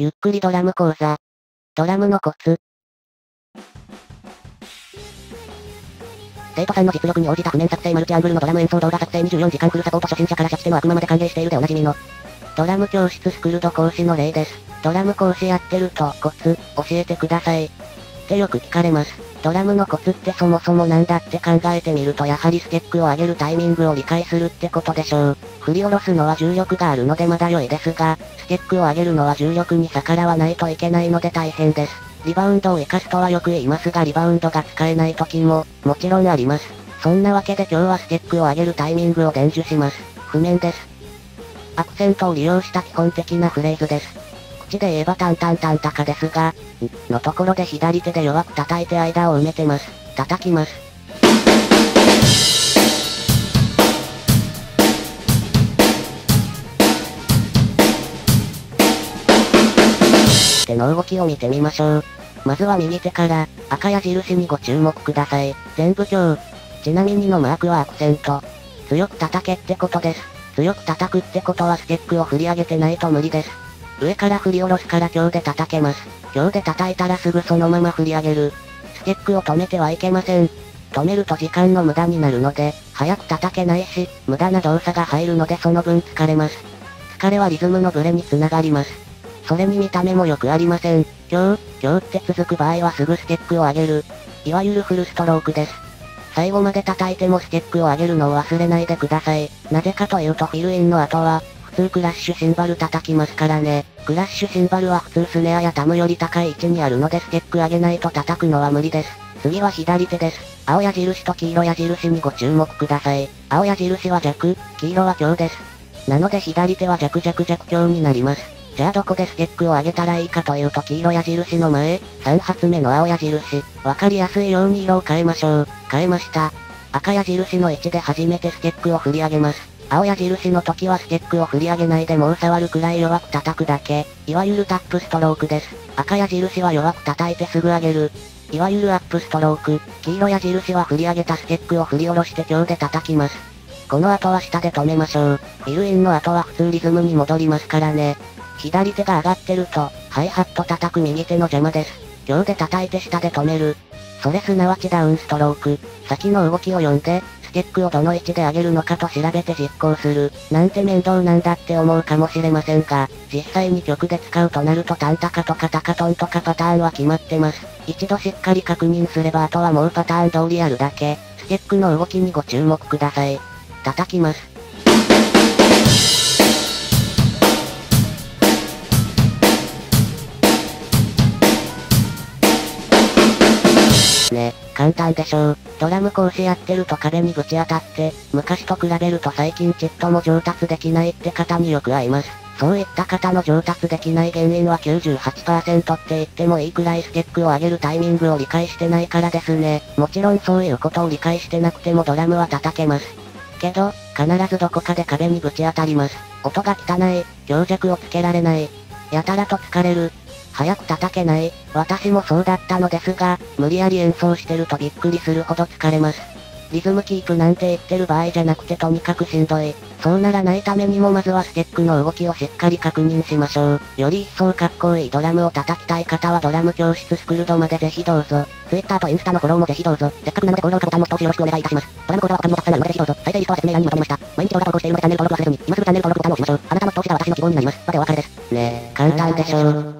ゆっくりドラム講座。ドラムのコツ。生徒さんの実力に応じた譜面作成マルチアングルのドラム演奏動画作成24時間フルサポート初心者から初期手の悪魔まで歓迎しているでおなじみのドラム教室スクルド講師の例です。ドラム講師やってるとコツ教えてくださいってよく聞かれます。ドラムのコツってそもそもなんだって考えてみるとやはりステップを上げるタイミングを理解するってことでしょう。振り下ろすのは重力があるのでまだ良いですが、ステップを上げるのは重力に逆らわないといけないので大変です。リバウンドを生かすとはよく言いますがリバウンドが使えない時も、もちろんあります。そんなわけで今日はステップを上げるタイミングを伝授します。譜面です。アクセントを利用した基本的なフレーズです。口で言えばタンタンタンタカですが、んのところで左手で弱く叩いて間を埋めてます。叩きます。手の動きを見てみましょう。まずは右手から、赤矢印にご注目ください。全部強。ちなみにのマークはアクセント。強く叩けってことです。強く叩くってことはステップを振り上げてないと無理です。上から振り下ろすから強で叩けます。強で叩いたらすぐそのまま振り上げる。ステップを止めてはいけません。止めると時間の無駄になるので、早く叩けないし、無駄な動作が入るのでその分疲れます。疲れはリズムのブレにつながります。それに見た目もよくありません。強って続く場合はすぐステップを上げる。いわゆるフルストロークです。最後まで叩いてもステップを上げるのを忘れないでください。なぜかというとフィルインの後は、普通クラッシュシンバル叩きますからね。クラッシュシンバルは普通スネアやタムより高い位置にあるのでステップ上げないと叩くのは無理です。次は左手です。青矢印と黄色矢印にご注目ください。青矢印は弱、黄色は強です。なので左手は弱強になります。じゃあどこでステップを上げたらいいかというと黄色矢印の前、3発目の青矢印、わかりやすいように色を変えましょう。変えました。赤矢印の位置で初めてステップを振り上げます。青矢印の時はステップを振り上げないでもう触るくらい弱く叩くだけ、いわゆるタップストロークです。赤矢印は弱く叩いてすぐ上げる。いわゆるアップストローク。黄色矢印は振り上げたステップを振り下ろして強で叩きます。この後は下で止めましょう。フィルインの後は普通リズムに戻りますからね。左手が上がってると、ハイハット叩く右手の邪魔です。強で叩いて下で止める。それすなわちダウンストローク。先の動きを読んで、ステップをどの位置で上げるのかと調べて実行する。なんて面倒なんだって思うかもしれませんが、実際に曲で使うとなるとタンタカとかタカトンとかパターンは決まってます。一度しっかり確認すればあとはもうパターン通りやるだけ。ステップの動きにご注目ください。叩きます。簡単でしょう。ドラム講師やってると壁にぶち当たって、昔と比べると最近ちっとも上達できないって方によく会います。そういった方の上達できない原因は 98% って言ってもいいくらいステップを上げるタイミングを理解してないからですね。もちろんそういうことを理解してなくてもドラムは叩けます。けど、必ずどこかで壁にぶち当たります。音が汚い、強弱をつけられない、やたらと疲れる。早く叩けない。私もそうだったのですが、無理やり演奏してるとびっくりするほど疲れます。リズムキープなんて言ってる場合じゃなくてとにかくしんどい。そうならないためにもまずはステップの動きをしっかり確認しましょう。より一層かっこいいドラムを叩きたい方はドラム教室スクルドまでぜひどうぞ。Twitter とインスタのフォローもぜひどうぞ。せっかくなので高評価ボタンも一つよろしくお願いいたします。ドラム講座は他にもたくさんあるのでぜひどうぞ。再生リストは説明欄にまとめました。毎日動画投稿しているのでチャンネル登録忘れずに、今すぐチャンネル登録ボタンを押しましょう。あなたの投資が私の希望になります。までお別れです。ねえ、簡単でしょう。